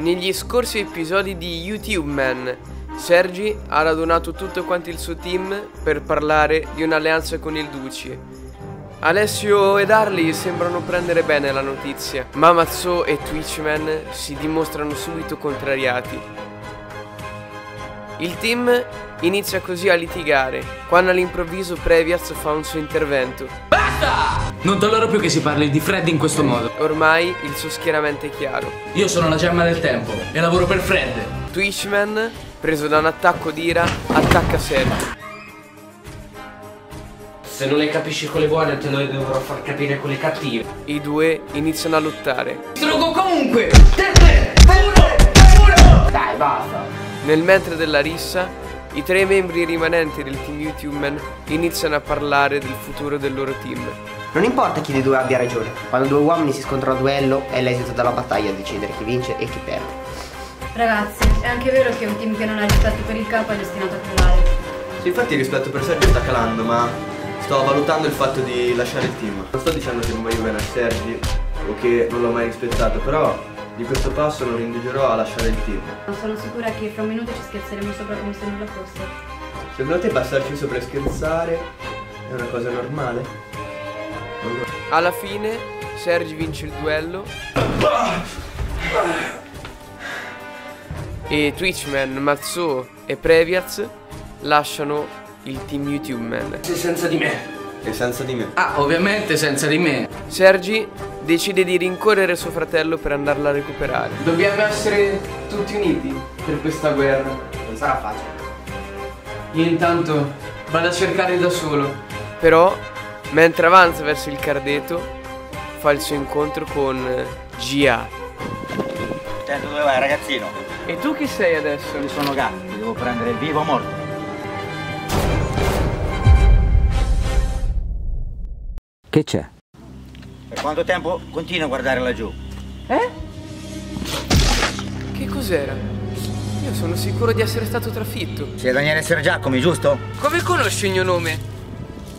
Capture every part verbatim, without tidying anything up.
Negli scorsi episodi di YouTube Man, Sergi ha radunato tutto quanto il suo team per parlare di un'alleanza con il Duce. Alessio ed Harley sembrano prendere bene la notizia, ma Mazzo e Twitch Man si dimostrano subito contrariati. Il team inizia così a litigare, quando all'improvviso Previaz fa un suo intervento. Basta! Non tollero più che si parli di Freddy in questo modo. Ormai il suo schieramento è chiaro. Io sono la Gemma del Tempo e lavoro per Freddy. Twitch Man, preso da un attacco di ira, attacca Serra. Se non le capisci con le buone te le dovrò far capire con le cattive. I due iniziano a lottare. Distrugo comunque! Te, te, te, uno, dai, basta! Nel mentre della rissa, i tre membri rimanenti del team YouTube Man iniziano a parlare del futuro del loro team. Non importa chi dei due abbia ragione, quando due uomini si scontrano a duello è l'esito della battaglia a decidere chi vince e chi perde. Ragazzi, è anche vero che un team che non ha rispetto per il capo è destinato a calare. Sì, infatti il rispetto per Sergi sta calando, ma sto valutando il fatto di lasciare il team. Non sto dicendo che non voglio bene a Sergi o che non l'ho mai rispettato, però di questo passo non indugerò a lasciare il team. Non sono sicura che fra un minuto ci scherzeremo sopra come se nulla fosse. Secondo te passarci sopra e scherzare è una cosa normale? Non... Alla fine Sergi vince il duello e Twitch Man, Mazzo e Previaz lasciano il team YouTube Man. Sei senza di me. E senza di me. Ah, ovviamente senza di me. Sergi decide di rincorrere suo fratello per andarla a recuperare. Dobbiamo essere tutti uniti per questa guerra. Non sarà facile. Io intanto vado a cercare da solo. Però, mentre avanza verso il cardeto, fa il suo incontro con Gia. Sento, dove vai, ragazzino? E tu chi sei adesso? Io sono Gatti, devo prendere il vivo o morto. Che c'è? Per quanto tempo continua a guardare laggiù? Eh? Che cos'era? Io sono sicuro di essere stato trafitto. Sei Daniele Sergiacomi, giusto? Come conosci il mio nome?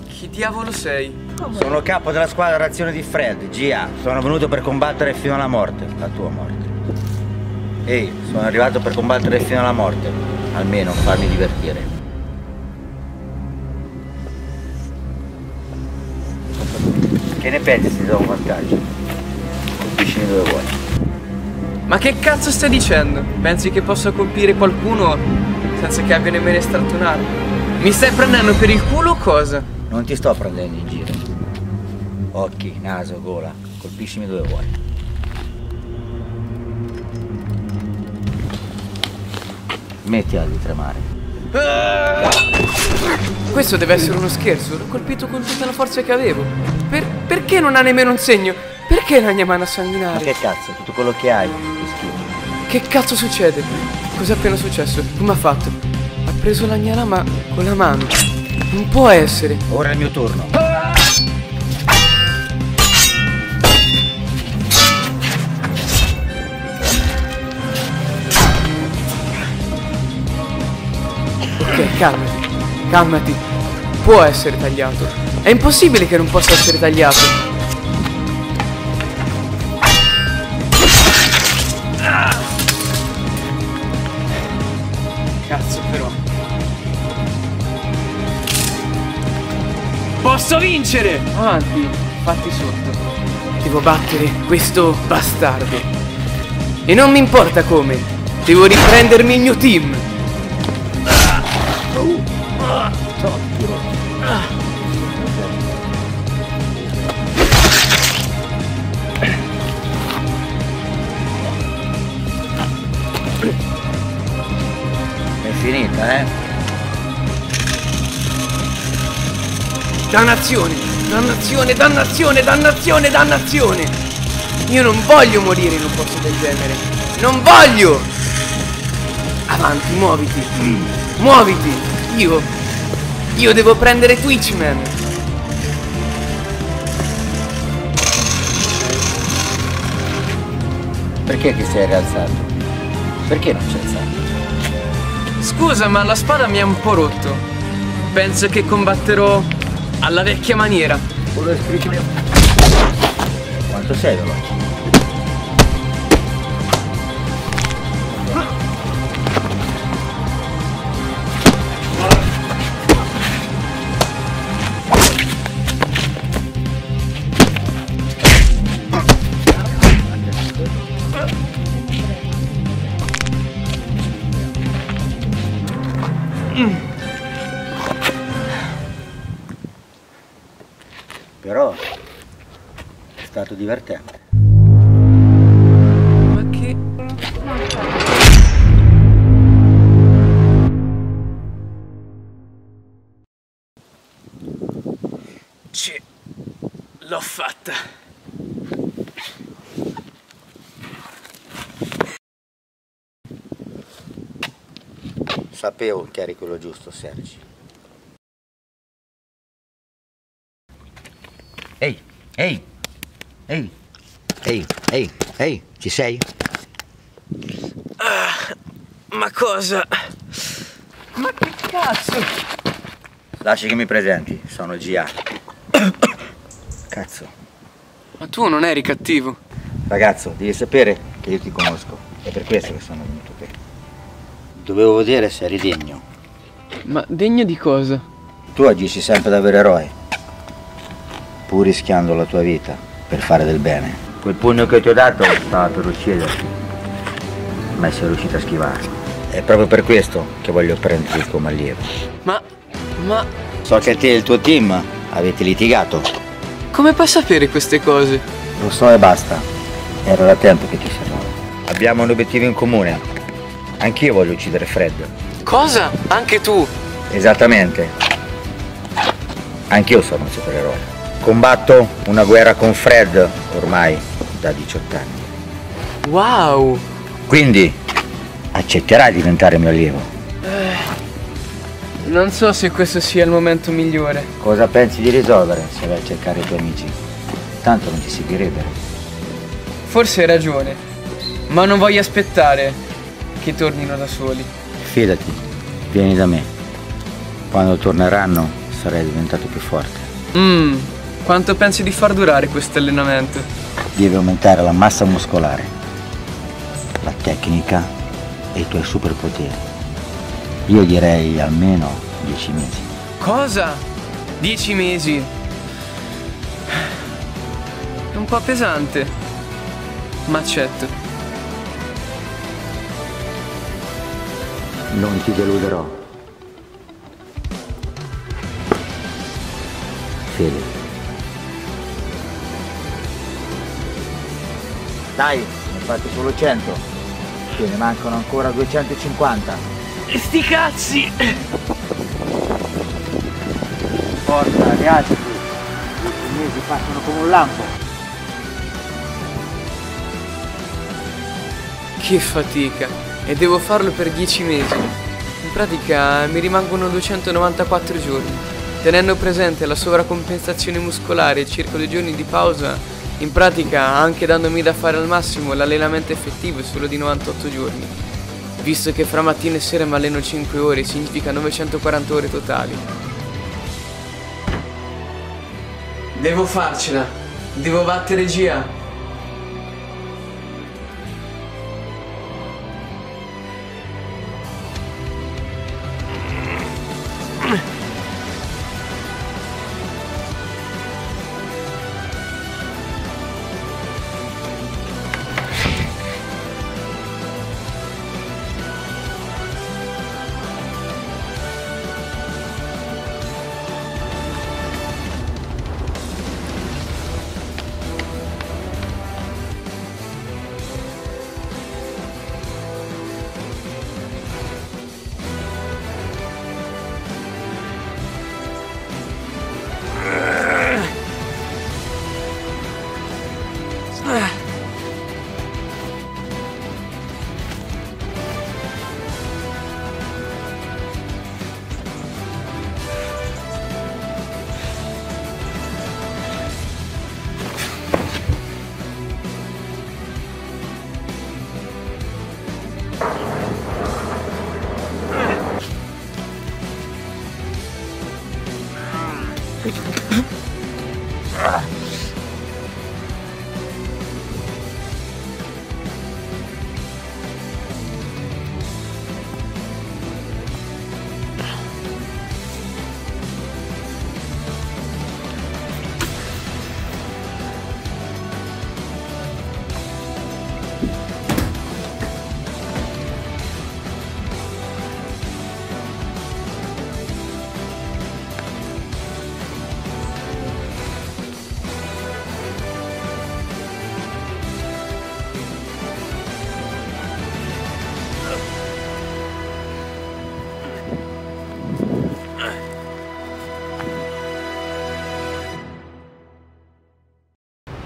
Chi diavolo sei? Come? Sono capo della squadra d'azione di Fred, Gia. Sono venuto per combattere fino alla morte, la tua morte. Ehi, sono arrivato per combattere fino alla morte. Almeno farmi divertire. Che ne pensi se ti do un vantaggio? Colpiscimi dove vuoi. Ma che cazzo stai dicendo? Pensi che possa colpire qualcuno senza che abbia nemmeno stratto un'arma? Mi stai prendendo per il culo o cosa? Non ti sto prendendo in giro. Occhi, naso, gola. Colpiscimi dove vuoi. Metti a tremare. Questo deve essere uno scherzo, l'ho colpito con tutta la forza che avevo. Per, perché non ha nemmeno un segno? Perché la mia mano a sanguinare? Ma che cazzo, tutto quello che hai, che schifo. Che cazzo succede? Cos'è appena successo? Come ha fatto? Ha preso la mia lama con la mano. Non può essere. Ora è il mio turno. Ok, calmati, calmati. Può essere tagliato. È impossibile che non possa essere tagliato. Cazzo però. Posso vincere! Avanti, fatti sotto. Devo battere questo bastardo. E non mi importa come. Devo riprendermi il mio team. È finita, eh? Dannazione, dannazione, dannazione, dannazione, dannazione. Io non voglio morire in un posto del genere. Non voglio. Avanti, muoviti. Mm. Muoviti. Io Io devo prendere Twitch Man. Perché ti sei rialzato? Perché non ci alzato? Scusa, ma la spada mi ha un po' rotto. Penso che combatterò alla vecchia maniera. Quanto sei veloce? Mm. Però è stato divertente. Ma che... Ci... l'ho fatta. Sapevo che eri quello giusto, Sergi. Ehi, ehi, ehi, ehi, ehi, ehi, ci sei? Ah, ma cosa? Ma che cazzo? Lasci che mi presenti, sono Gia. Cazzo. Ma tu non eri cattivo. Ragazzo, devi sapere che io ti conosco. È per questo che sono venuto qui. Dovevo vedere se eri degno. Ma degno di cosa? Tu agisci sempre da vero eroe, pur rischiando la tua vita per fare del bene. Quel pugno che ti ho dato stava per ucciderti, ma sei riuscito a schivarlo. È proprio per questo che voglio prenderti come allievo. Ma... ma... So che te e il tuo team avete litigato. Come puoi sapere queste cose? Lo so e basta. Era da tempo che ti servono. Abbiamo un obiettivo in comune. Anch'io voglio uccidere Freddy. Cosa? Anche tu? Esattamente. Anch'io sono un supereroe. Combatto una guerra con Freddy ormai da diciotto anni. Wow! Quindi accetterai di diventare mio allievo? Eh, non so se questo sia il momento migliore. Cosa pensi di risolvere se vai a cercare i tuoi amici? Tanto non ti seguirebbero. Forse hai ragione, ma non voglio aspettare che tornino da soli. Fidati, vieni da me. Quando torneranno sarai diventato più forte. Mmm, quanto pensi di far durare questo allenamento? Devi aumentare la massa muscolare, la tecnica e i tuoi superpoteri. Io direi almeno dieci mesi. Cosa? dieci mesi? È un po' pesante, ma accetto. Non ti deluderò. Fede. Dai, ne ho fatti solo cento. Che ne mancano ancora duecentocinquanta. Sti cazzi! Porca ragazzi, questi mesi passano come un lampo. Che fatica! E devo farlo per dieci mesi. In pratica mi rimangono duecentonovantaquattro giorni. Tenendo presente la sovracompensazione muscolare e circa due giorni di pausa, in pratica anche dandomi da fare al massimo, l'allenamento effettivo è solo di novantotto giorni. Visto che fra mattina e sera mi alleno cinque ore, significa novecentoquaranta ore totali. Devo farcela. Devo battere Gia.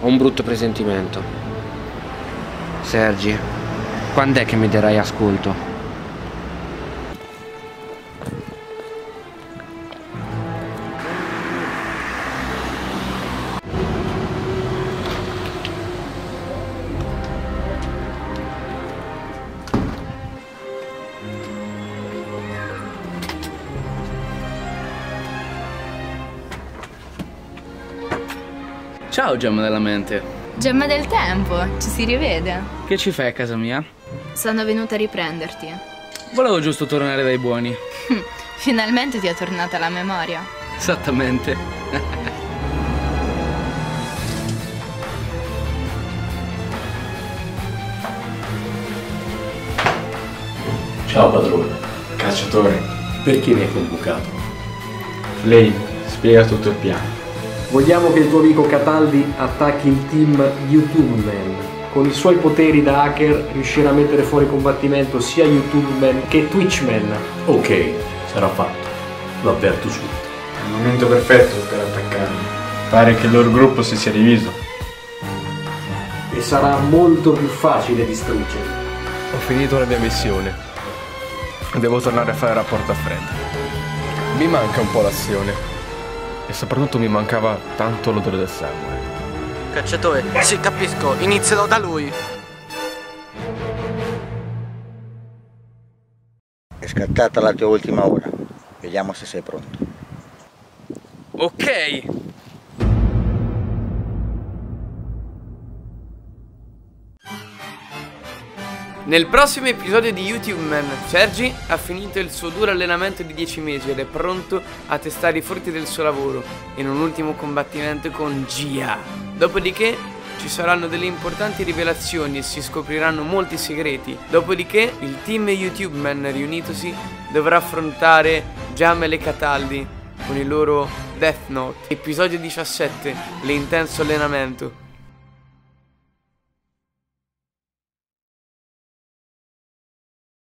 Ho un brutto presentimento. Sergi, quando è che mi darai ascolto? Ciao Gemma della Mente. Gemma del Tempo, ci si rivede. Che ci fai a casa mia? Sono venuta a riprenderti. Volevo giusto tornare dai buoni. Finalmente ti è tornata la memoria. Esattamente. Ciao padrone. Cacciatore, perché mi hai convocato? Lei spiega tutto il piano. Vogliamo che il tuo amico Cataldi attacchi il team YouTube Man. Con i suoi poteri da hacker riuscirà a mettere fuori combattimento sia YouTube Man che Twitch Man. Ok, sarà fatto. Lo avverto subito. È il momento perfetto per attaccarmi. Pare che il loro gruppo si sia diviso. E sarà molto più facile distruggerli. Ho finito la mia missione. Devo tornare a fare rapporto a Freddy. Mi manca un po' l'azione. E soprattutto mi mancava tanto l'odore del sangue. Cacciatore, sì, capisco, inizierò da lui. È scattata la tua ultima ora. Vediamo se sei pronto. Ok. Nel prossimo episodio di YouTube Man, Sergi ha finito il suo duro allenamento di dieci mesi ed è pronto a testare i frutti del suo lavoro in un ultimo combattimento con Gia. Dopodiché ci saranno delle importanti rivelazioni e si scopriranno molti segreti. Dopodiché il team YouTube Man riunitosi dovrà affrontare Jamel e Cataldi con il loro Death Note. Episodio diciassette, l'intenso allenamento.